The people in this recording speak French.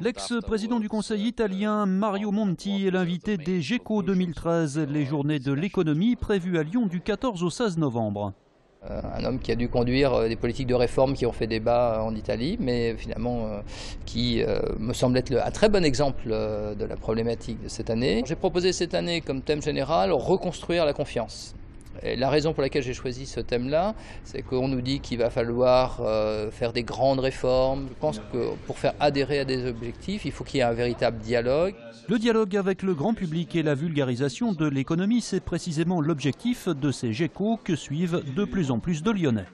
L'ex-président du Conseil italien Mario Monti est l'invité des Jéco 2013, les journées de l'économie prévues à Lyon du 14 au 16 novembre. Un homme qui a dû conduire des politiques de réforme qui ont fait débat en Italie, mais finalement qui me semble être un très bon exemple de la problématique de cette année. J'ai proposé cette année comme thème général « Reconstruire la confiance ». Et la raison pour laquelle j'ai choisi ce thème-là, c'est qu'on nous dit qu'il va falloir faire des grandes réformes. Je pense que pour faire adhérer à des objectifs, il faut qu'il y ait un véritable dialogue. Le dialogue avec le grand public et la vulgarisation de l'économie, c'est précisément l'objectif de ces Jéco que suivent de plus en plus de Lyonnais.